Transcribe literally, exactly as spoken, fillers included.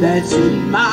that you might.